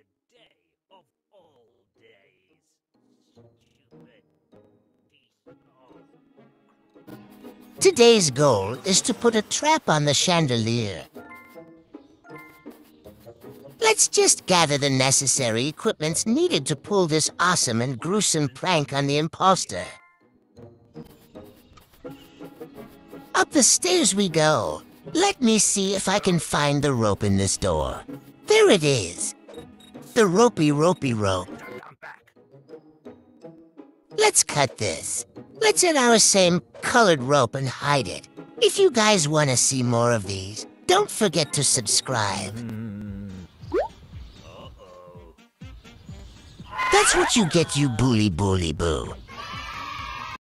today of all days. Today's goal is to put a trap on the chandelier. Let's just gather the necessary equipments needed to pull this awesome and gruesome prank on the imposter. Up the stairs we go. Let me see if I can find the rope in this door. There it is. The ropey rope. Let's cut this. Let's add our same colored rope and hide it. If you guys want to see more of these, don't forget to subscribe. That's what you get, you bully boo.